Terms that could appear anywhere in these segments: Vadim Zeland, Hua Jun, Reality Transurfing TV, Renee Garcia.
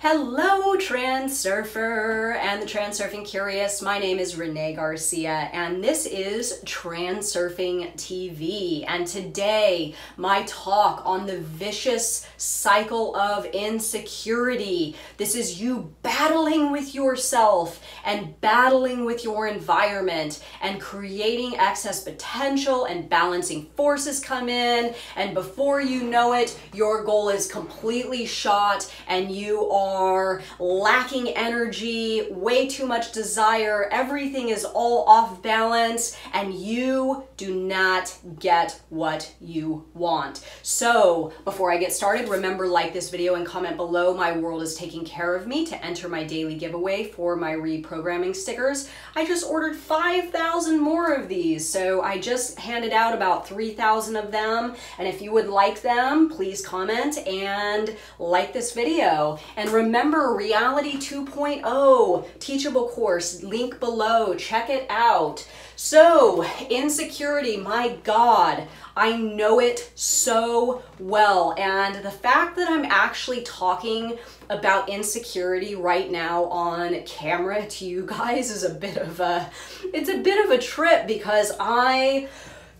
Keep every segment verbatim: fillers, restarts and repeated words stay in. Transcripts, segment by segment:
Hello, Transurfer and the Transurfing Curious. My name is Renee Garcia, and this is Transurfing T V. And today, my talk on the vicious cycle of insecurity. This is you battling with yourself and battling with your environment and creating excess potential, and balancing forces come in. And before you know it, your goal is completely shot and you are Are lacking energy, way too much desire, everything is all off balance, and you do not get what you want. So before I get started, remember, like this video and comment below "My World is Taking Care of Me" to enter my daily giveaway for my reprogramming stickers. I just ordered five thousand more of these, so I just handed out about three thousand of them, and if you would like them, please comment and like this video. And remember, Reality two point oh teachable course, link below, check it out. So insecurity, my God, I know it so well. And the fact that I'm actually talking about insecurity right now on camera to you guys is a bit of a, it's a bit of a trip, because I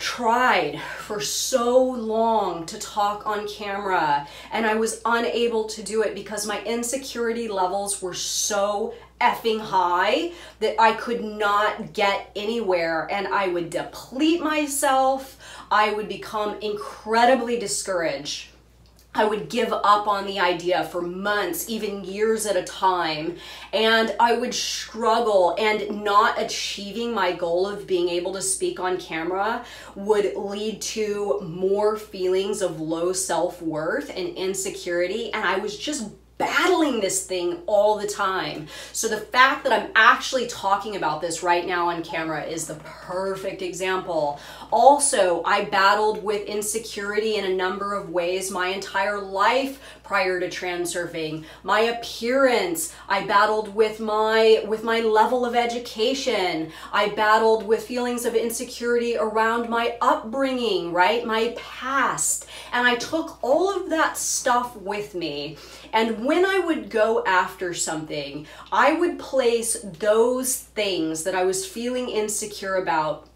tried for so long to talk on camera and I was unable to do it because my insecurity levels were so effing high that I could not get anywhere, and I would deplete myself. I would become incredibly discouraged. I would give up on the idea for months, even years at a time, and I would struggle, and not achieving my goal of being able to speak on camera would lead to more feelings of low self-worth and insecurity, and I was just battling this thing all the time. So the fact that I'm actually talking about this right now on camera is the perfect example. Also, I battled with insecurity in a number of ways my entire life prior to transurfing. My appearance, I battled with my with my level of education. I battled with feelings of insecurity around my upbringing, right? My past. And I took all of that stuff with me. And when I would go after something, I would place those things that I was feeling insecure about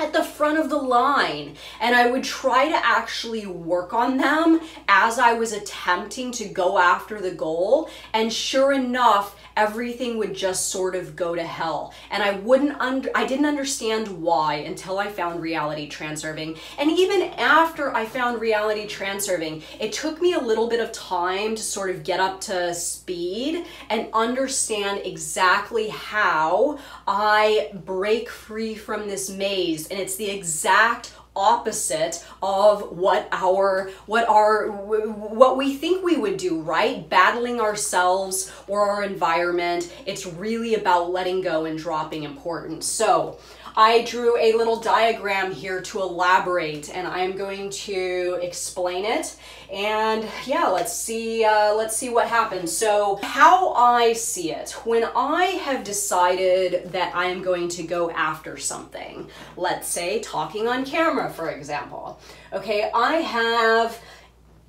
at the front of the line, and I would try to actually work on them as I was attempting to go after the goal, and sure enough, everything would just sort of go to hell. And I wouldn't under, I didn't understand why until I found Reality Transurfing. And even after I found Reality Transurfing, it took me a little bit of time to sort of get up to speed and understand exactly how I break free from this maze. And it's the exact opposite of what our what our what we think we would do, right? Battling ourselves or our environment. It's really about letting go and dropping importance. So I drew a little diagram here to elaborate, and I'm going to explain it. And yeah, let's see, uh, let's see what happens. So how I see it, when I have decided that I am going to go after something, let's say talking on camera, for example, okay, I have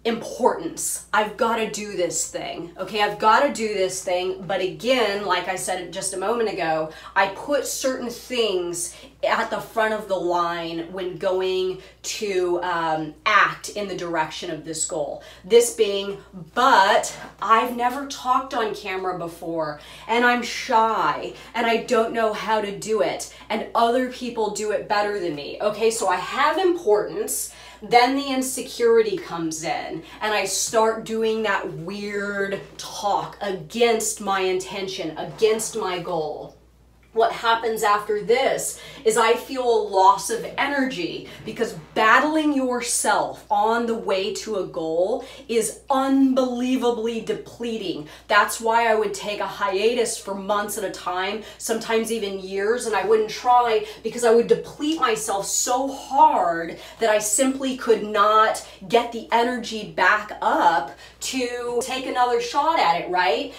importance. I've got to do this thing. Okay, I've got to do this thing. But again, like I said just a moment ago, I put certain things at the front of the line when going to um, act in the direction of this goal. This being, but I've never talked on camera before, and I'm shy, and I don't know how to do it, and other people do it better than me. Okay, so I have importance. Then the insecurity comes in, and I start doing that weird talk against my intention, against my goal. What happens after this is I feel a loss of energy, because battling yourself on the way to a goal is unbelievably depleting. That's why I would take a hiatus for months at a time, sometimes even years, and I wouldn't try, because I would deplete myself so hard that I simply could not get the energy back up to take another shot at it, right?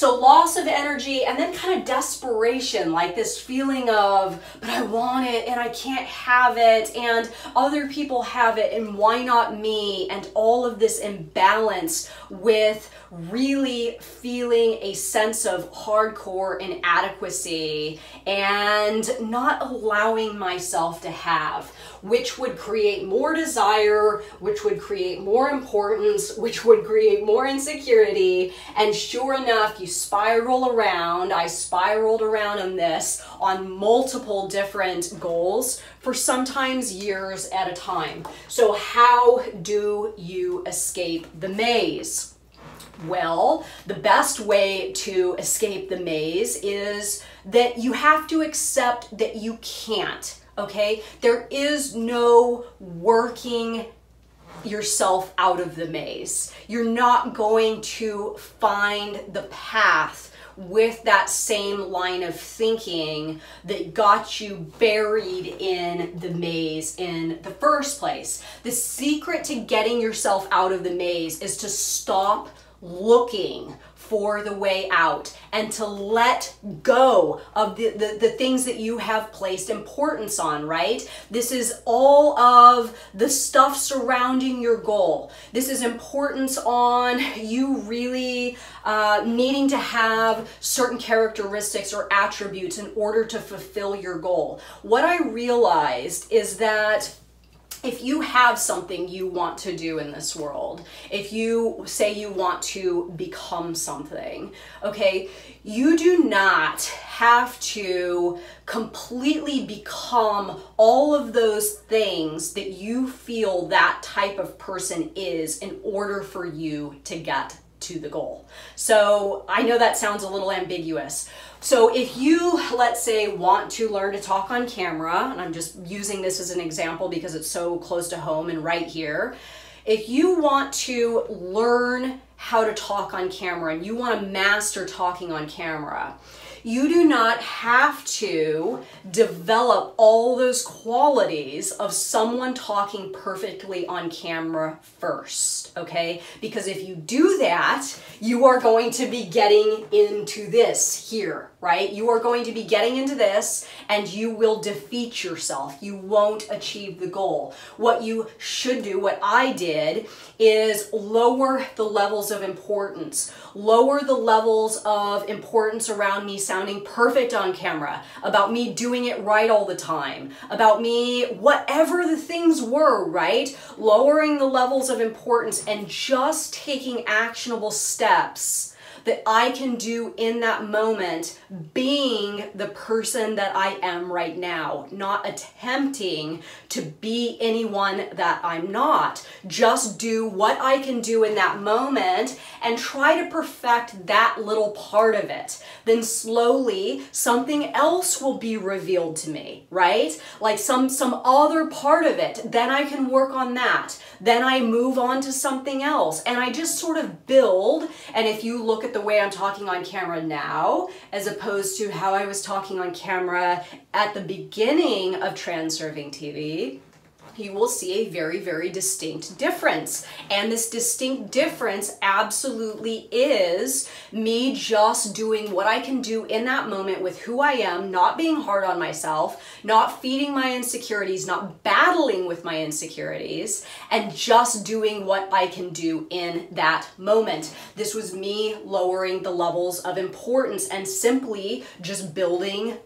So loss of energy, and then kind of desperation, like this feeling of, but I want it and I can't have it and other people have it and why not me, and all of this imbalance with really feeling a sense of hardcore inadequacy and not allowing myself to have, which would create more desire, which would create more importance, which would create more insecurity. And sure enough, you spiral around. I spiraled around on this on multiple different goals for sometimes years at a time. So how do you escape the maze? Well, the best way to escape the maze is that you have to accept that you can't, okay? There is no working yourself out of the maze. You're not going to find the path with that same line of thinking that got you buried in the maze in the first place. The secret to getting yourself out of the maze is to stop looking for the way out and to let go of the, the, the things that you have placed importance on, right? This is all of the stuff surrounding your goal. This is importance on you really uh, needing to have certain characteristics or attributes in order to fulfill your goal. What I realized is that if you have something you want to do in this world, if you say you want to become something, okay, you do not have to completely become all of those things that you feel that type of person is in order for you to get to the goal. So I know that sounds a little ambiguous. So if you, let's say, want to learn to talk on camera, and I'm just using this as an example because it's so close to home and right here. If you want to learn how to talk on camera and you want to master talking on camera, you do not have to develop all those qualities of someone talking perfectly on camera first, okay? Because if you do that, you are going to be getting into this here, right? You are going to be getting into this and you will defeat yourself. You won't achieve the goal. What you should do, what I did, is lower the levels of importance, lower the levels of importance around me sounding perfect on camera, about me doing it right all the time, about me, whatever the things were, right? Lowering the levels of importance and just taking actionable steps that I can do in that moment, being the person that I am right now, not attempting to be anyone that I'm not. Just do what I can do in that moment and try to perfect that little part of it. Then slowly something else will be revealed to me, right? Like some, some other part of it. Then I can work on that. Then I move on to something else. And I just sort of build. And if you look at the way I'm talking on camera now, as opposed to how I was talking on camera at the beginning of Transurfing T V, you will see a very, very distinct difference. And this distinct difference absolutely is me just doing what I can do in that moment with who I am, not being hard on myself, not feeding my insecurities, not battling with my insecurities, and just doing what I can do in that moment. This was me lowering the levels of importance and simply just building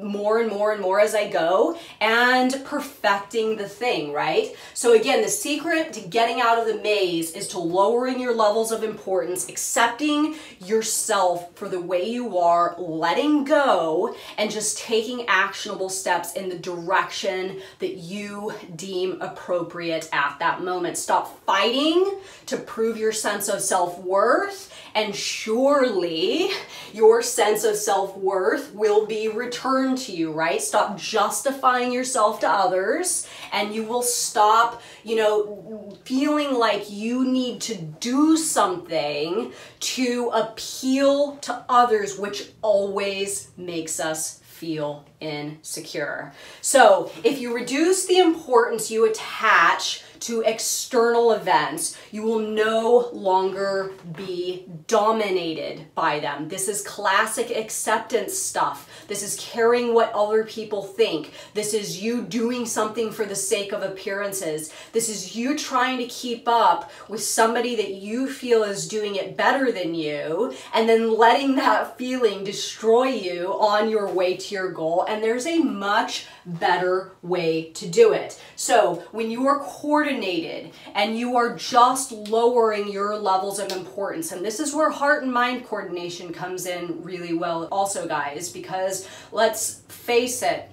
more and more and more as I go and perfecting the thing, right? So again, the secret to getting out of the maze is to lowering your levels of importance, accepting yourself for the way you are, letting go, and just taking actionable steps in the direction that you deem appropriate at that moment. Stop fighting to prove your sense of self-worth, and surely your sense of self-worth will be returned to you, right? Stop justifying yourself to others, and you will stop, you know, feeling like you need to do something to appeal to others, which always makes us feel insecure. So if you reduce the importance you attach to external events, you will no longer be dominated by them. This is classic acceptance stuff. This is caring what other people think. This is you doing something for the sake of appearances. This is you trying to keep up with somebody that you feel is doing it better than you, and then letting that feeling destroy you on your way to your goal. And there's a much better way to do it. So when you are coordinated and you are just lowering your levels of importance, and this is where heart and mind coordination comes in really well also, guys, because let's face it,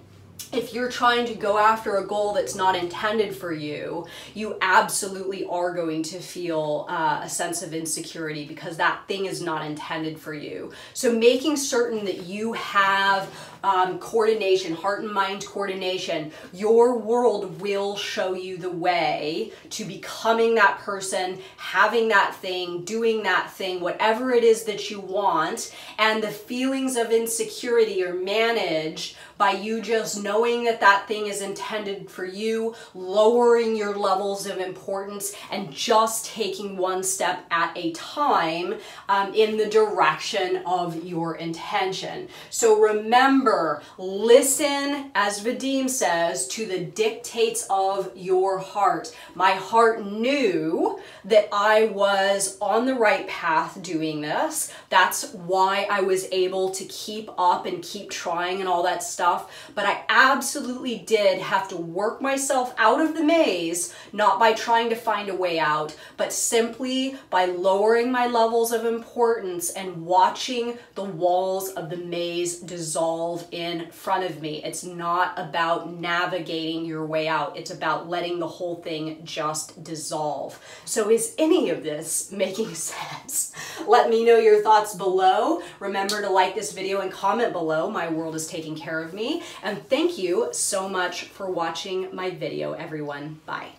if you're trying to go after a goal that's not intended for you, you absolutely are going to feel uh, a sense of insecurity because that thing is not intended for you. So making certain that you have um, coordination, heart and mind coordination, your world will show you the way to becoming that person, having that thing, doing that thing, whatever it is that you want. And the feelings of insecurity are managed by you just knowing that that thing is intended for you, lowering your levels of importance, and just taking one step at a time um, in the direction of your intention. So remember, listen, as Vadim says, to the dictates of your heart. My heart knew that I was on the right path doing this. That's why I was able to keep up and keep trying and all that stuff. But I absolutely did have to work myself out of the maze, not by trying to find a way out, but simply by lowering my levels of importance and watching the walls of the maze dissolve in front of me. It's not about navigating your way out. It's about letting the whole thing just dissolve. So is any of this making sense? Let me know your thoughts below. Remember to like this video and comment below. My world is taking care of me. And thank you so much for watching my video, everyone. Bye.